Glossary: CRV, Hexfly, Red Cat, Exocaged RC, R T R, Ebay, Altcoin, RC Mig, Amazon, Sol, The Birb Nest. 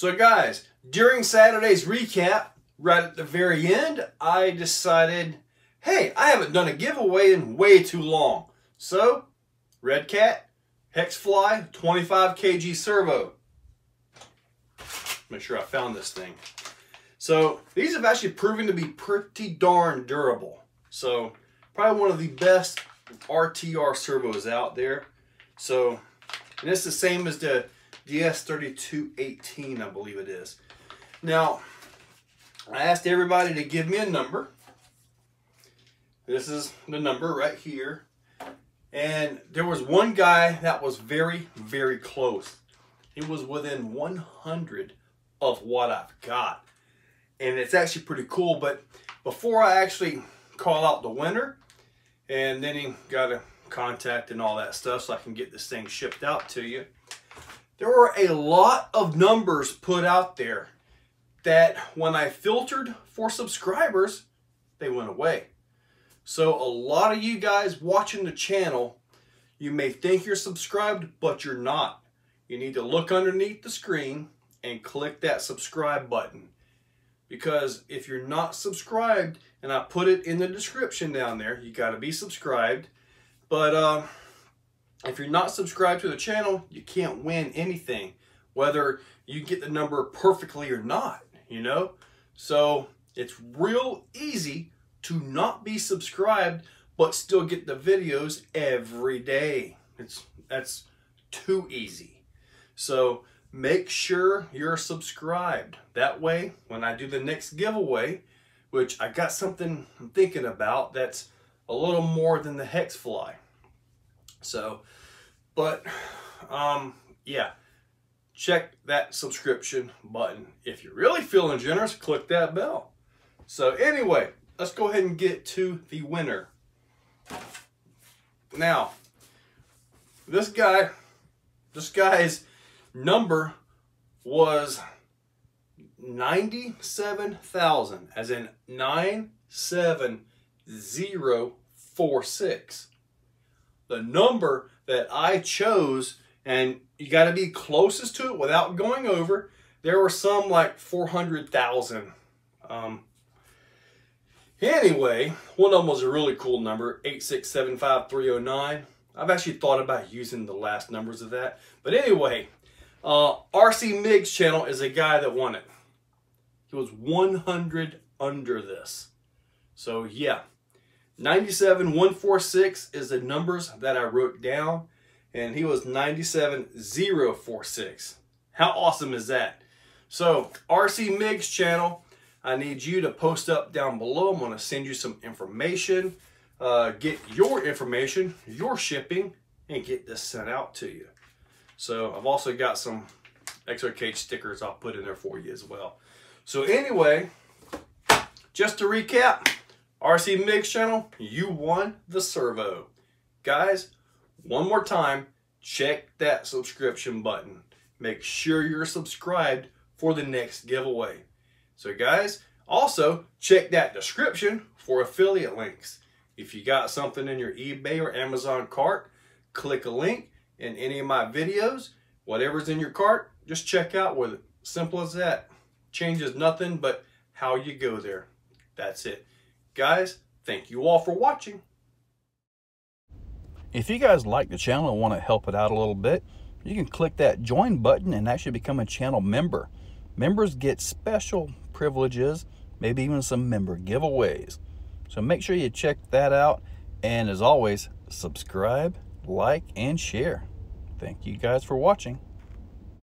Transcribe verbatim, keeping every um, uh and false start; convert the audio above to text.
So guys, during Saturday's recap, right at the very end, I decided, hey, I haven't done a giveaway in way too long. So, Red Cat, Hexfly, twenty-five kilogram servo. Make sure I found this thing. So, these have actually proven to be pretty darn durable. So, probably one of the best R T R servos out there. So, and it's the same as the D S thirty-two eighteen, I believe it is. Now, I asked everybody to give me a number. This is the number right here. And there was one guy that was very, very close. He was within one hundred of what I've got. And it's actually pretty cool. But before I actually call out the winner, and then he got a contact and all that stuff so I can get this thing shipped out to you. There were a lot of numbers put out there that when I filtered for subscribers, they went away. So a lot of you guys watching the channel, you may think you're subscribed, but you're not. You need to look underneath the screen and click that subscribe button. Because if you're not subscribed, and I put it in the description down there, you gotta be subscribed. But uh, if you're not subscribed to the channel, you can't win anything, whether you get the number perfectly or not, you know? So it's real easy to not be subscribed, but still get the videos every day. It's, that's too easy. So make sure you're subscribed. That way, when I do the next giveaway, which I got something I'm thinking about that's a little more than the Hexfly. So, but, um, yeah, check that subscription button. If you're really feeling generous, click that bell. So anyway, let's go ahead and get to the winner. Now, this guy, this guy's number was ninety-seven thousand, as in nine seven zero four six. The number that I chose, and you got to be closest to it without going over. There were some like four hundred thousand. Um, anyway, one of them was a really cool number, eight six seven five three oh nine. I've actually thought about using the last numbers of that. But anyway, uh, R C Mig's channel is a guy that won it. He was one hundred under this. So yeah. nine seven one four six is the numbers that I wrote down, and he was nine seven zero four six. How awesome is that? So, R C Mig's channel, I need you to post up down below. I'm going to send you some information, uh, get your information, your shipping, and get this sent out to you. So, I've also got some Exocaged stickers I'll put in there for you as well. So, anyway, just to recap, R C Mig's channel, you won the servo. Guys, one more time, check that subscription button. Make sure you're subscribed for the next giveaway. So guys, also check that description for affiliate links. If you got something in your eBay or Amazon cart, click a link in any of my videos. Whatever's in your cart, just check out with it. Simple as that. Changes nothing but how you go there. That's it. Guys, thank you all for watching. If you guys like the channel and want to help it out a little bit, you can click that join button and actually become a channel member. Members get special privileges, maybe even some member giveaways. So make sure you check that out. And as always, subscribe, like, and share. Thank you guys for watching.